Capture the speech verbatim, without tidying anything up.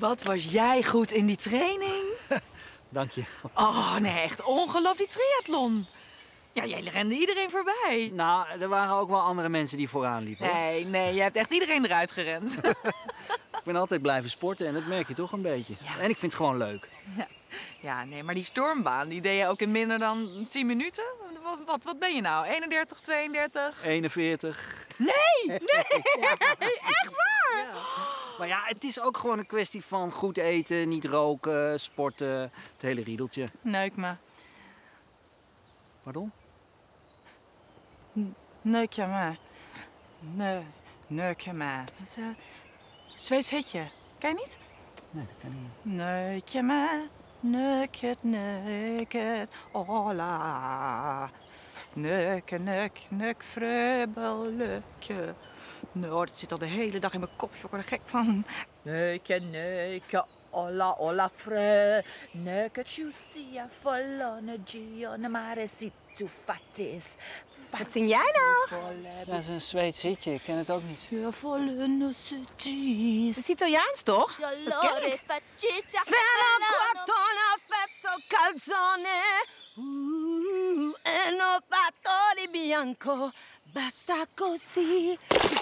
Wat was jij goed in die training? Dank je. Oh, nee, echt ongeloof die triathlon. Ja, jij rende iedereen voorbij. Nou, er waren ook wel andere mensen die vooraan liepen. Hoor. Nee, nee, jij hebt echt iedereen eruit gerend. Ik ben altijd blijven sporten en dat merk je toch een beetje. Ja. En ik vind het gewoon leuk. Ja. Ja, nee, maar die stormbaan, die deed je ook in minder dan tien minuten? Wat, wat, wat ben je nou? eenendertig, tweeëndertig? eenenveertig. Nee, nee, ja. Echt waar? Ja. Maar ja, het is ook gewoon een kwestie van goed eten, niet roken, sporten, het hele riedeltje. Neuk me. Pardon? Neuk je me. Ne neuk je me. Dat is een Zweeds hitje. Kan je niet? Nee, dat kan niet. Neuk je me. Neukert, neukert, hola. Neuke, neuk, neuk, vreubel, leuke. Nou, dat zit al de hele dag in mijn kop, ik word er gek van. Neuke, neuke, hola, hola, freu. Neuke, ciusia, volone, gione, mare, situ, fatis. Wat zing jij nou? Dat is een Zweeds hitje, ik ken het ook niet. Het is Italiaans, toch? Dat ken ik. Calzone, uno bianco, basta così.